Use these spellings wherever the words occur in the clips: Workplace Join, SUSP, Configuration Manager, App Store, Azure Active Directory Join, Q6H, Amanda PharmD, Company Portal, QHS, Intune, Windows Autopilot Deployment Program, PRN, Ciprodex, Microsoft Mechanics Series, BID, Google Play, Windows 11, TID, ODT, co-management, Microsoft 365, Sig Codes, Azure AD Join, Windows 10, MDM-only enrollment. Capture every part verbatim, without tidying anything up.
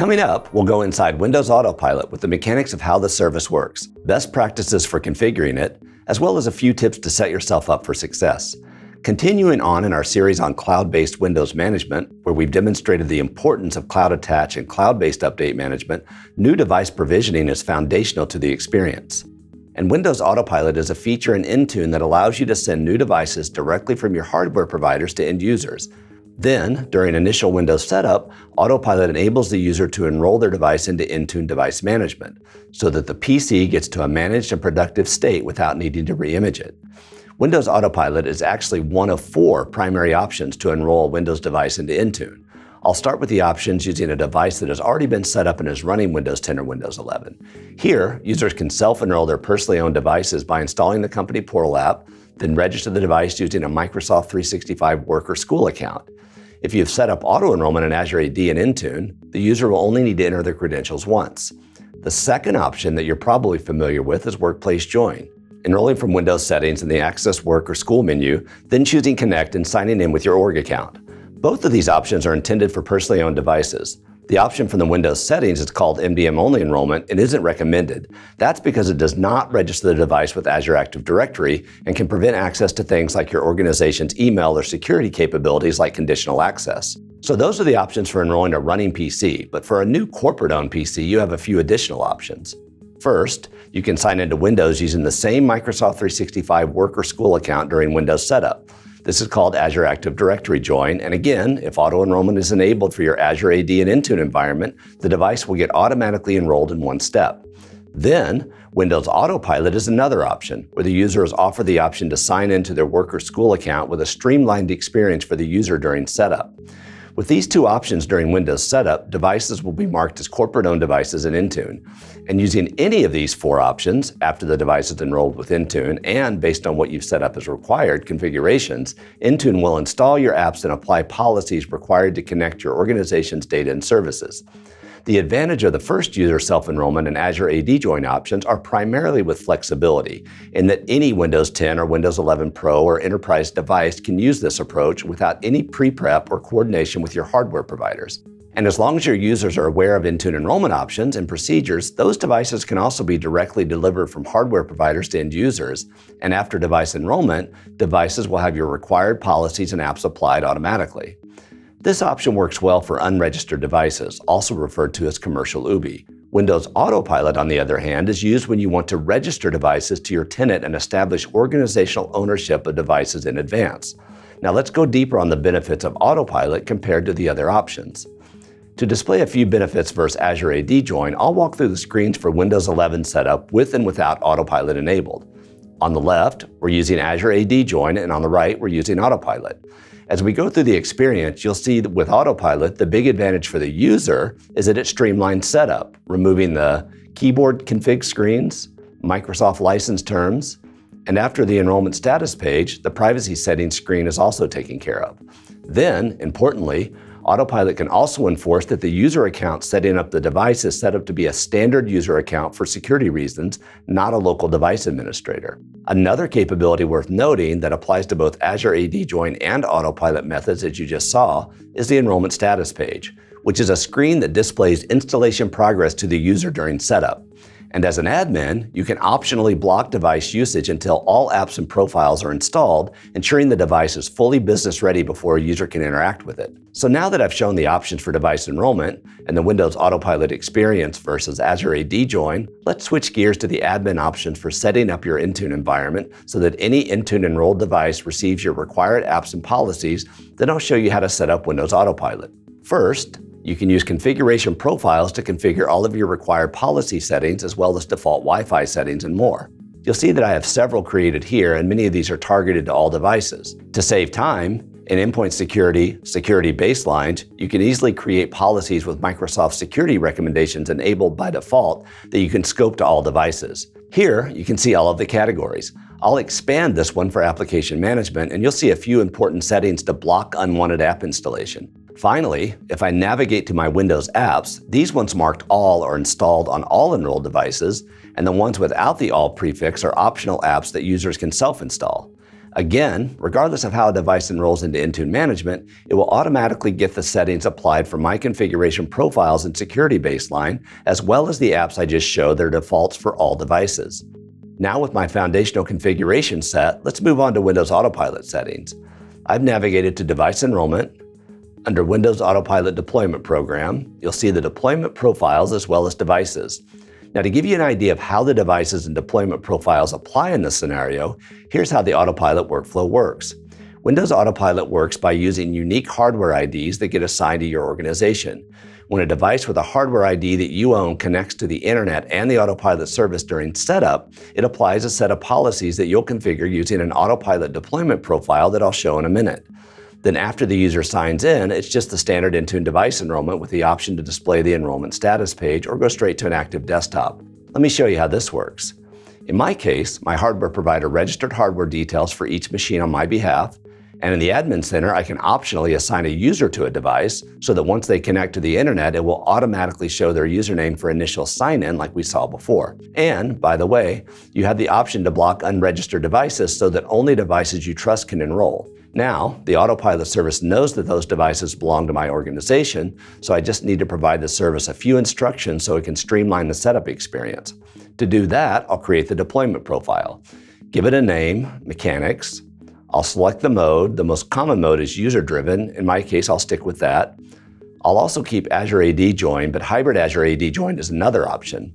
Coming up, we'll go inside Windows Autopilot with the mechanics of how the service works, best practices for configuring it, as well as a few tips to set yourself up for success. Continuing on in our series on cloud-based Windows management, where we've demonstrated the importance of Cloud Attach and cloud-based update management, new device provisioning is foundational to the experience. And Windows Autopilot is a feature in Intune that allows you to send new devices directly from your hardware providers to end users. Then, during initial Windows setup, Autopilot enables the user to enroll their device into Intune device management, so that the P C gets to a managed and productive state without needing to re-image it. Windows Autopilot is actually one of four primary options to enroll a Windows device into Intune. I'll start with the options using a device that has already been set up and is running Windows ten or Windows eleven. Here, users can self-enroll their personally owned devices by installing the Company Portal app, then register the device using a Microsoft three sixty-five work or school account. If you've set up auto-enrollment in Azure A D and Intune, the user will only need to enter their credentials once. The second option that you're probably familiar with is Workplace Join. Enrolling from Windows settings in the Access Work or School menu, then choosing Connect and signing in with your org account. Both of these options are intended for personally owned devices. The option from the Windows settings is called M D M-only enrollment and isn't recommended. That's because it does not register the device with Azure Active Directory and can prevent access to things like your organization's email or security capabilities like conditional access. So those are the options for enrolling a running P C, but for a new corporate-owned P C, you have a few additional options. First, you can sign into Windows using the same Microsoft three sixty-five work or school account during Windows setup. This is called Azure Active Directory Join, and again, if auto-enrollment is enabled for your Azure A D and Intune environment, the device will get automatically enrolled in one step. Then, Windows Autopilot is another option, where the user is offered the option to sign into their work or school account with a streamlined experience for the user during setup. With these two options during Windows setup, devices will be marked as corporate-owned devices in Intune. And using any of these four options, after the device is enrolled with Intune and based on what you've set up as required configurations, Intune will install your apps and apply policies required to connect your organization's data and services. The advantage of the first user self-enrollment and Azure A D Join options are primarily with flexibility, in that any Windows ten or Windows eleven Pro or Enterprise device can use this approach without any pre-prep or coordination with your hardware providers. And as long as your users are aware of Intune enrollment options and procedures, those devices can also be directly delivered from hardware providers to end users. And after device enrollment, devices will have your required policies and apps applied automatically. This option works well for unregistered devices, also referred to as commercial U B I. Windows Autopilot, on the other hand, is used when you want to register devices to your tenant and establish organizational ownership of devices in advance. Now let's go deeper on the benefits of Autopilot compared to the other options. To display a few benefits versus Azure A D Join, I'll walk through the screens for Windows eleven setup with and without Autopilot enabled. On the left, we're using Azure A D Join, and on the right, we're using Autopilot. As we go through the experience, you'll see that with Autopilot, the big advantage for the user is that it streamlines setup, removing the keyboard config screens, Microsoft license terms, and after the enrollment status page, the privacy settings screen is also taken care of. Then, importantly, Autopilot can also enforce that the user account setting up the device is set up to be a standard user account for security reasons, not a local device administrator. Another capability worth noting that applies to both Azure A D Join and Autopilot methods as you just saw is the enrollment status page, which is a screen that displays installation progress to the user during setup. And as an admin, you can optionally block device usage until all apps and profiles are installed, ensuring the device is fully business ready before a user can interact with it. So now that I've shown the options for device enrollment and the Windows Autopilot experience versus Azure A D Join, let's switch gears to the admin options for setting up your Intune environment so that any Intune enrolled device receives your required apps and policies. Then I'll show you how to set up Windows Autopilot. First, you can use configuration profiles to configure all of your required policy settings as well as default Wi-Fi settings and more. You'll see that I have several created here, and many of these are targeted to all devices. To save time, in endpoint security, security baselines, you can easily create policies with Microsoft security recommendations enabled by default that you can scope to all devices. Here, you can see all of the categories. I'll expand this one for application management, and you'll see a few important settings to block unwanted app installation. Finally, if I navigate to my Windows apps, these ones marked all are installed on all enrolled devices, and the ones without the all prefix are optional apps that users can self-install. Again, regardless of how a device enrolls into Intune management, it will automatically get the settings applied for My Configuration Profiles and Security Baseline, as well as the apps I just showed their defaults for all devices. Now with my foundational configuration set, let's move on to Windows Autopilot settings. I've navigated to Device Enrollment. Under Windows Autopilot Deployment Program, you'll see the deployment profiles as well as devices. Now, to give you an idea of how the devices and deployment profiles apply in this scenario, here's how the Autopilot workflow works. Windows Autopilot works by using unique hardware I Ds that get assigned to your organization. When a device with a hardware I D that you own connects to the internet and the Autopilot service during setup, it applies a set of policies that you'll configure using an Autopilot deployment profile that I'll show in a minute. Then after the user signs in, it's just the standard Intune device enrollment with the option to display the enrollment status page or go straight to an active desktop. Let me show you how this works. In my case, my hardware provider registered hardware details for each machine on my behalf, and in the Admin Center, I can optionally assign a user to a device so that once they connect to the internet, it will automatically show their username for initial sign-in like we saw before. And, by the way, you have the option to block unregistered devices so that only devices you trust can enroll. Now, the Autopilot service knows that those devices belong to my organization, so I just need to provide the service a few instructions so it can streamline the setup experience. To do that, I'll create the deployment profile. Give it a name, Mechanics. I'll select the mode. The most common mode is user-driven. In my case, I'll stick with that. I'll also keep Azure A D Join, but Hybrid Azure A D Join is another option.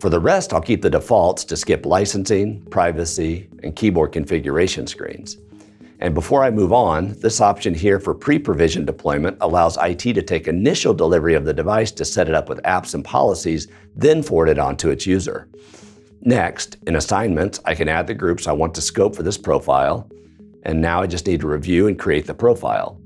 For the rest, I'll keep the defaults to skip licensing, privacy, and keyboard configuration screens. And before I move on, this option here for pre-provision deployment allows I T to take initial delivery of the device to set it up with apps and policies, then forward it on to its user. Next, in Assignments, I can add the groups I want to scope for this profile. And now I just need to review and create the profile.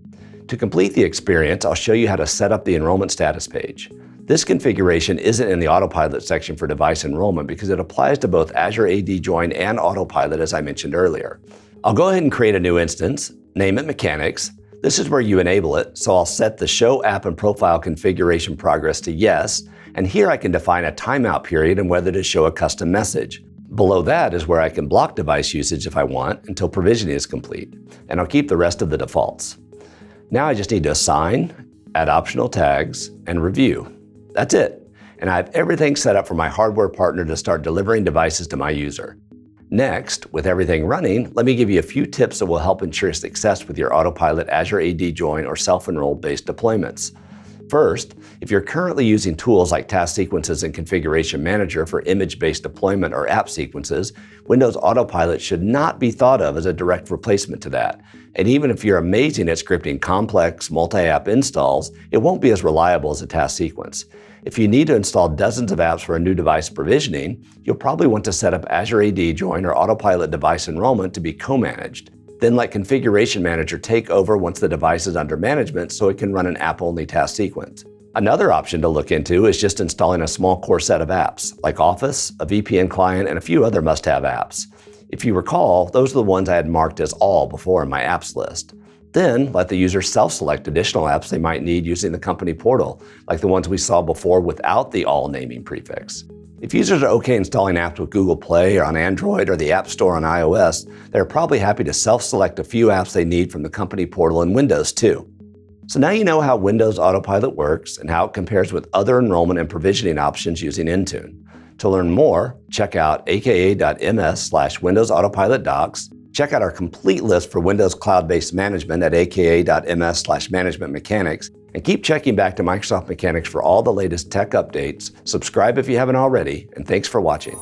To complete the experience, I'll show you how to set up the enrollment status page. This configuration isn't in the Autopilot section for device enrollment because it applies to both Azure A D Join and Autopilot, as I mentioned earlier. I'll go ahead and create a new instance, name it Mechanics. This is where you enable it, so I'll set the Show App and Profile Configuration Progress to Yes, and here I can define a timeout period and whether to show a custom message. Below that is where I can block device usage if I want until provisioning is complete, and I'll keep the rest of the defaults. Now I just need to assign, add optional tags, and review. That's it, and I have everything set up for my hardware partner to start delivering devices to my user. Next, with everything running, let me give you a few tips that will help ensure success with your Autopilot, Azure A D Join, or self-enrolled based deployments. First, if you're currently using tools like Task Sequences and Configuration Manager for image-based deployment or app sequences, Windows Autopilot should not be thought of as a direct replacement to that. And even if you're amazing at scripting complex multi-app installs, it won't be as reliable as a task sequence. If you need to install dozens of apps for a new device provisioning, you'll probably want to set up Azure A D Join or Autopilot Device Enrollment to be co-managed. Then let Configuration Manager take over once the device is under management so it can run an app-only task sequence. Another option to look into is just installing a small core set of apps, like Office, a V P N client, and a few other must-have apps. If you recall, those are the ones I had marked as all before in my apps list. Then let the user self-select additional apps they might need using the company portal, like the ones we saw before without the all naming prefix. If users are okay installing apps with Google Play or on Android or the App Store on iOS, they're probably happy to self-select a few apps they need from the company portal in Windows too. So now you know how Windows Autopilot works and how it compares with other enrollment and provisioning options using Intune. To learn more, check out a k a dot m s slash Windows Autopilot docs. Check out our complete list for Windows cloud-based management at a k a dot m s slash management mechanics, and keep checking back to Microsoft Mechanics for all the latest tech updates. Subscribe if you haven't already, and thanks for watching.